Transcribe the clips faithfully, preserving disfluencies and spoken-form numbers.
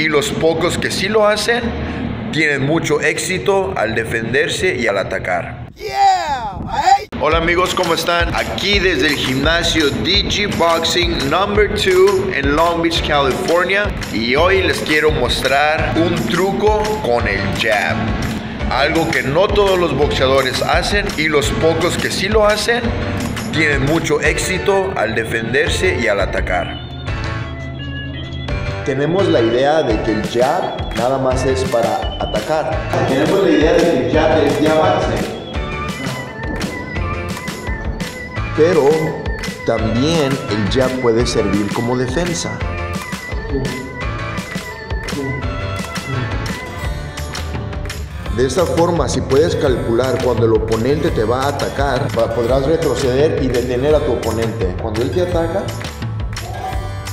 y los pocos que sí lo hacen tienen mucho éxito al defenderse y al atacar. Yeah, right. Hola amigos, ¿cómo están? Aquí desde el gimnasio D G Boxing Number two en Long Beach, California, y hoy les quiero mostrar un truco con el jab, algo que no todos los boxeadores hacen y los pocos que sí lo hacen tienen mucho éxito al defenderse y al atacar. Tenemos la idea de que el jab nada más es para atacar. Tenemos la idea de que el jab es de avance. Pero también el jab puede servir como defensa. De esta forma, si puedes calcular cuando el oponente te va a atacar, podrás retroceder y detener a tu oponente. Cuando él te ataca,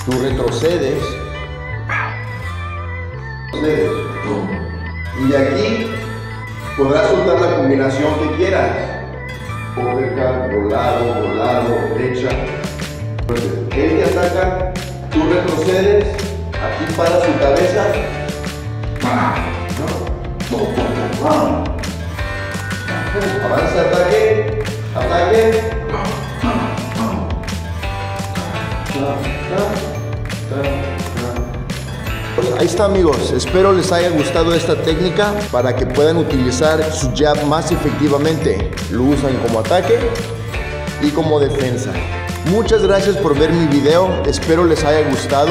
tú retrocedes. Y de aquí podrás soltar la combinación que quieras. Overcard, volado, volado, derecha. Él te ataca, tú retrocedes, aquí para su cabeza. Avanza, ataque, ataque. Pues ahí está amigos, espero les haya gustado esta técnica para que puedan utilizar su jab más efectivamente. Lo usan como ataque y como defensa. Muchas gracias por ver mi video, espero les haya gustado.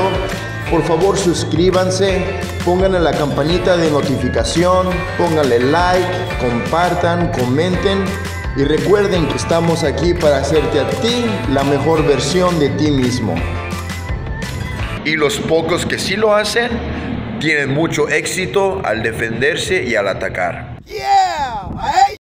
Por favor suscríbanse, pónganle la campanita de notificación, pónganle like, compartan, comenten. Y recuerden que estamos aquí para hacerte a ti la mejor versión de ti mismo. Y los pocos que sí lo hacen tienen mucho éxito al defenderse y al atacar.